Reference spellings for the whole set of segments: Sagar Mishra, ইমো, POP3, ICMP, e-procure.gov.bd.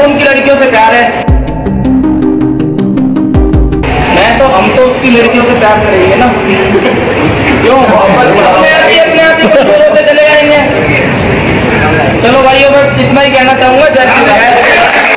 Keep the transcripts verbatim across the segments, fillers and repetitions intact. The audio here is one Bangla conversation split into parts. को उनकी लड़कियों से प्यार है, मैं तो हम तो उसकी लड़कियों से प्यार करेंगे ना, क्यों अपने आप ही चले जाएंगे। चलो भाइयों बस इतना ही कहना चाहूंगा। जैसे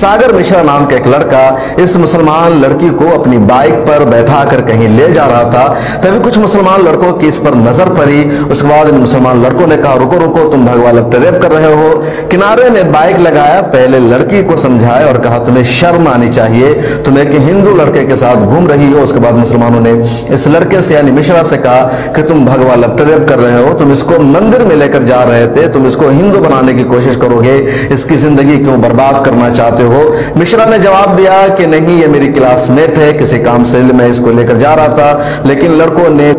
सागर मिश्रा नाम का एक लड़का इस मुसलमान लड़की को अपनी बाइक पर बैठाकर कहीं ले जा रहा था, तभी कुछ मुसलमान लड़कों की इस पर नजर पड़ी। उसके बाद इन मुसलमान लड़कों ने कहा रुको रुको, तुम भगवा लपटे रेप कर रहे हो। किनारे में बाइक लगाया, पहले लड़की को समझाया और कहा तुम्हें शर्म आनी चाहिए, तुम एक हिंदू लड़के के साथ घूम रही हो। उसके बाद मुसलमानों ने इस लड़के से यानी मिश्रा से कहा कि तुम भगवा लपटे रेप कर रहे हो, तुम इसको मंदिर में लेकर जा रहे थे, तुम इसको हिंदू बनाने की कोशिश करोगे, इसकी जिंदगी क्यों बर्बाद करना चाहते हो। मिश्रा ने जवाब दिया कि नहीं, ये मेरी क्लासमेट है, किसी काम से मैं इसको लेकर जा रहा था। लेकिन लड़कों ने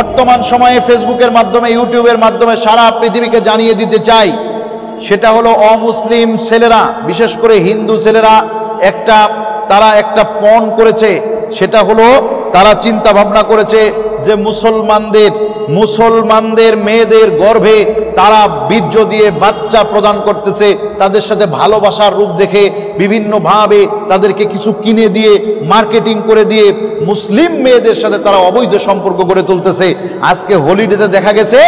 বর্তমান সময়ে ফেসবুকের মাধ্যমে ইউটিউবের মাধ্যমে সারা পৃথিবীকে জানিয়ে দিতে চাই, সেটা হলো অমুসলিম ছেলেরা বিশেষ করে হিন্দু ছেলেরা একটা তারা একটা পণ করেছে, সেটা হলো তারা চিন্তা ভাবনা করেছে যে মুসলমানদের মুসলমানদের মেয়েদের গর্ভে তারা বীর্য দিয়ে বাচ্চা প্রদান করতেছে, তাদের সাথে ভালোবাসার রূপ দেখে বিভিন্নভাবে তাদেরকে কিছু কিনে দিয়ে মার্কেটিং করে দিয়ে মুসলিম মেয়েদের সাথে তারা অবৈধ সম্পর্ক গড়ে তুলতেছে। আজকে হলিডেতে দেখা গেছে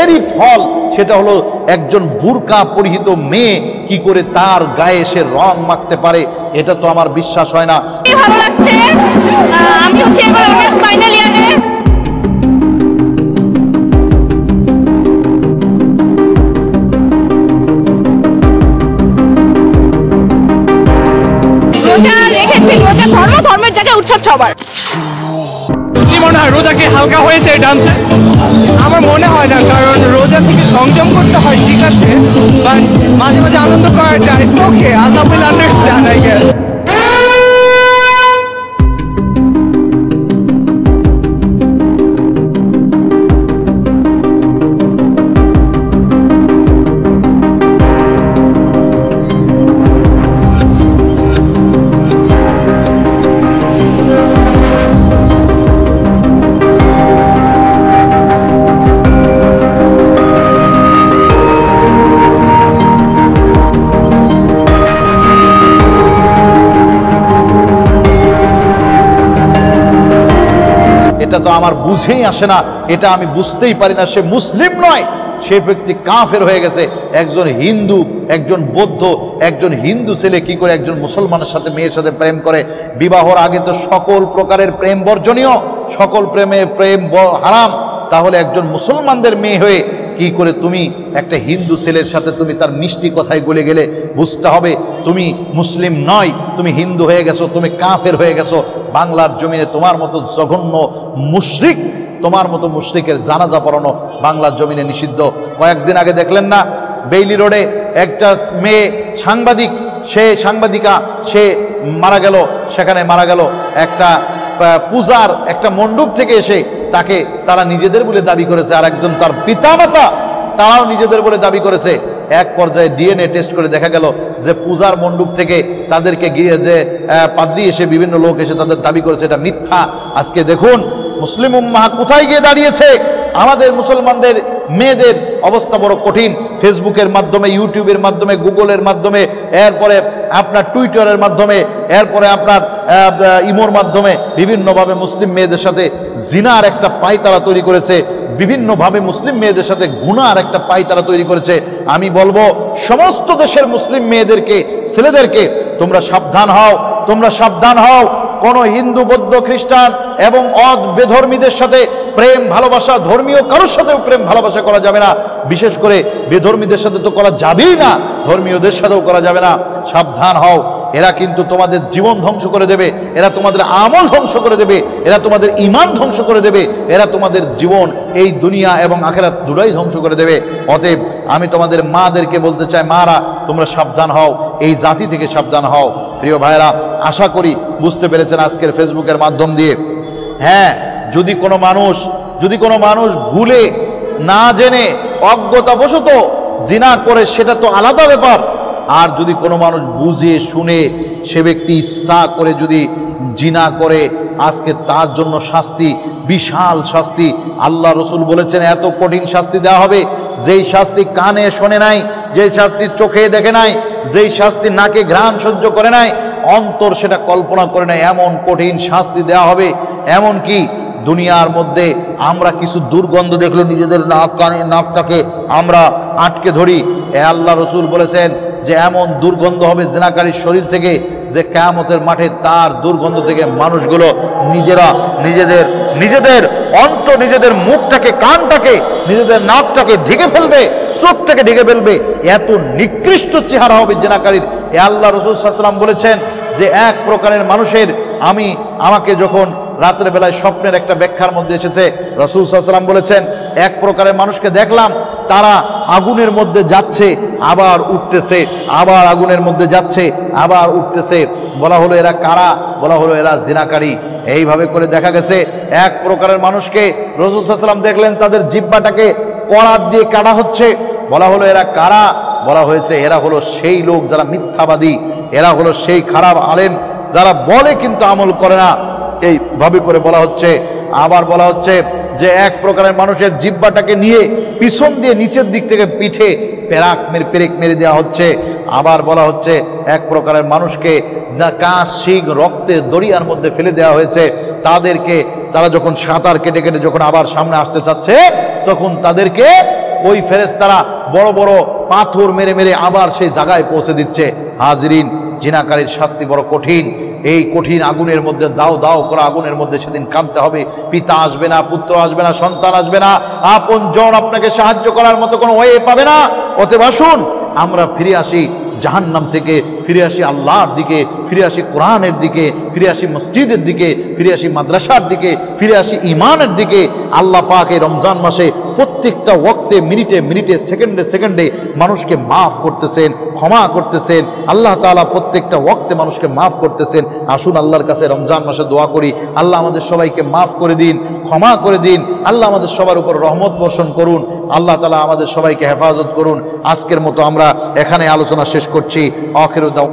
এরই ফল, সেটা হলো একজন বুরকা পরিহিত মেয়ে কি করে তার গায়ে সে রং মাখতে পারে, এটা তো আমার বিশ্বাস হয় না। ভালো লাগছে, আমি হচ্ছে এবার অনার্স ফাইনাল ইয়ারে। এটা তো আমার বুঝেই আসে না, এটা আমি বুঝতেই পারি না। সে মুসলিম নয়, সে ব্যক্তি কাফের হয়ে গেছে। একজন হিন্দু একজন বৌদ্ধ একজন হিন্দু ছেলে কি করে একজন মুসলমানের সাথে মেয়ের সাথে প্রেম করে? বিবাহর আগে তো সকল প্রকারের প্রেম বর্জনীয়, সকল প্রেমে প্রেম হারাম। তাহলে একজন মুসলমানদের মেয়ে হয়ে কি করে তুমি একটা হিন্দু ছেলের সাথে তুমি তার মিষ্টি কথায় গলে গেলে? বুঝতে হবে তুমি মুসলিম নয়, তুমি হিন্দু হয়ে গেছো, তুমি কাফের হয়ে গেছো। বাংলার জমিনে তোমার মতো জঘন্য মুশরিক, তোমার মতো মুশরিকের জানাজা পড়ানো বাংলার জমিনে নিষিদ্ধ। কয়েকদিন আগে দেখলেন না বেইলি রোডে একটা মেয়ে সাংবাদিক, সে সাংবাদিকা, সে মারা গেল। সেখানে মারা গেল একটা পূজার একটা মণ্ডপ থেকে এসে তাকে তারা নিজেদের বলে দাবি করেছে, আর একজন তার পিতামাতা তারাও নিজেদের বলে দাবি করেছে। এক পর্যায়ে ডিএনএ টেস্ট করে দেখা গেল যে পূজার মণ্ডপ থেকে তাদেরকে গিয়ে যে পাদ্রী এসে বিভিন্ন লোক এসে তাদের দাবি করেছে, এটা মিথ্যা। আজকে দেখুন মুসলিম উম্মাহ কোথায় গিয়ে দাঁড়িয়েছে। আমাদের মুসলমানদের মেয়েদের অবস্থা বড় কঠিন। ফেসবুকের মাধ্যমে, ইউটিউবের মাধ্যমে, গুগলের মাধ্যমে, এরপরে আপনার টুইটারের মাধ্যমে, এরপরে আপনার ইমোর মাধ্যমে বিভিন্নভাবে মুসলিম মেয়েদের সাথে জিনার একটা পায়তারা তৈরি করেছে, বিভিন্নভাবে মুসলিম মেয়েদের সাথে গুনার একটা পায়তারা তৈরি করেছে। আমি বলবো সমস্ত দেশের মুসলিম মেয়েদেরকে, ছেলেদেরকে, তোমরা সাবধান হও, তোমরা সাবধান হও। কোনো হিন্দু বৌদ্ধ খ্রিস্টান এবং বেধর্মীদের সাথে প্রেম ভালোবাসা, ধর্মীয় কারোর সাথেও প্রেম ভালোবাসা করা যাবে না। বিশেষ করে বেধর্মীদের সাথে তো করা যাবেই না, ধর্মীয়দের সাথেও করা যাবে না। সাবধান হও, এরা কিন্তু তোমাদের জীবন ধ্বংস করে দেবে, এরা তোমাদের আমল ধ্বংস করে দেবে, এরা তোমাদের ইমান ধ্বংস করে দেবে, এরা তোমাদের জীবন এই দুনিয়া এবং আখেরাত দুটোই ধ্বংস করে দেবে। অতএব आमी तोमादेर मादेरके बोलते चाई मारा तोमरा साबधान हओ, एई जाति थेके साबधान हओ। प्रिय भाईरा आशा करी बुझते पेरेछेन आजकेर फेसबुकेर माध्यम दिये। हाँ যদি কোনো মানুষ যদি কোনো মানুষ ভুলে না জেনে অজ্ঞতাবশত জিনা করে সেটা তো আলাদা ব্যাপার, আর যদি কোনো মানুষ বুঝে শুনে সে ব্যক্তি ইচ্ছা করে যদি জিনা করে আজকে তার জন্য শাস্তি বিশাল শাস্তি। আল্লাহ রসুল বলেছেন এত কঠিন শাস্তি দেওয়া হবে যেই শাস্তি কানে শোনে নাই, যেই শাস্তি চোখে দেখে নাই, যেই শাস্তি নাকে ঘ্রাণ সহ্য করে নাই, অন্তর সেটা কল্পনা করে নাই, এমন কঠিন শাস্তি দেওয়া হবে। এমন কি দুনিয়ার মধ্যে আমরা কিছু দুর্গন্ধ দেখলে নিজেদের নাক কানে নাকটাকে আমরা আটকে ধরি। এ আল্লাহ রসুল বলেছেন যে এমন দুর্গন্ধ হবে জিনাকারীর শরীর থেকে যে কিয়ামতের মাঠে তার দুর্গন্ধ থেকে মানুষগুলো নিজেরা নিজেদের নিজেদের অন্তর নিজেদের মুখটাকে কানটাকে নিজেদের নাকটাকে ঢেকে ফেলবে, চোখটাকে ঢেকে ফেলবে, এত নিকৃষ্ট চেহারা হবে জিনাকারীর। এ আল্লাহ রসুল সাল্লাল্লাহু আলাইহি ওয়াসাল্লাম বলেছেন যে এক প্রকারের মানুষের আমি আমাকে যখন রাতের বেলায় স্বপ্নের একটা ব্যাখ্যার মধ্যে এসেছে রাসূল সাল্লাল্লাহু আলাইহি ওয়াসাল্লাম বলেছেন এক প্রকারের মানুষকে দেখলাম তারা আগুনের মধ্যে যাচ্ছে আবার উঠতেছে, আবার আগুনের মধ্যে যাচ্ছে আবার উঠতেছে। বলা হলো এরা কারা? বলা হলো এরা জিনাকারী। এইভাবে করে দেখা গেছে এক প্রকারের মানুষকে রাসূল সাল্লাল্লাহু আলাইহি ওয়াসাল্লাম দেখলেন তাদের জিহ্বাটাকে করাত দিয়ে কাটা হচ্ছে। বলা হলো এরা কারা? বলা হয়েছে এরা হলো সেই লোক যারা মিথ্যাবাদী, এরা হলো সেই খারাপ আলেম যারা বলে কিন্তু আমল করে না। এইভাবে করে বলা হচ্ছে। আবার বলা হচ্ছে যে এক প্রকারের মানুষের জিহ্বাটাকে নিয়ে পিছন দিয়ে নিচের দিক থেকে পিঠে পেরাক মেরে পেরেক মেরে দেওয়া হচ্ছে। আবার বলা হচ্ছে এক প্রকারের মানুষকে কাশ শিং রক্তে দরিয়ার মধ্যে ফেলে দেওয়া হয়েছে। তাদেরকে তারা যখন সাঁতার কেটে কেটে যখন আবার সামনে আসতে চাচ্ছে তখন তাদেরকে ওই ফেরেশতারা বড় বড় পাথর মেরে মেরে আবার সেই জায়গায় পৌঁছে দিচ্ছে। হাজিরিন, জিনাকারীর শাস্তি বড় কঠিন। এই কঠিন আগুনের মধ্যে দাও দাও করা আগুনের মধ্যে সেদিন কাঁদতে হবে। পিতা আসবে না, পুত্র আসবে না, সন্তান আসবে না, আপন জন আপনাকে সাহায্য করার মতো কোনো ওয়ে পাবে না। অতএব আসুন আমরা ফিরে আসি জাহান্নাম থেকে, ফিরে আসি আল্লাহর দিকে, ফিরে আসি কোরআনের দিকে, ফিরে আসি মসজিদের দিকে, ফিরে আসি মাদ্রাসার দিকে, ফিরে আসি ইমানের দিকে। আল্লাহ পাকে রমজান মাসে প্রত্যেকটা ওয়াক্তে মিনিটে মিনিটে সেকেন্ডে সেকেন্ডে মানুষকে মাফ করতেছেন, ক্ষমা করতেছেন। আল্লাহ তাআলা প্রত্যেকটা ওয়াক্তে মানুষকে মাফ করতেছেন। আসুন আল্লাহর কাছে রমজান মাসে দোয়া করি, আল্লাহ আমাদের সবাইকে মাফ করে দিন, ক্ষমা করে দিন। আল্লাহ আমাদের সবার উপর রহমত বর্ষণ করুন। আল্লাহ তাআলা আমাদের সবাইকে হেফাজত করুন। আজকের মতো আমরা এখানে আলোচনা শেষ করছি। আখিরু দাও।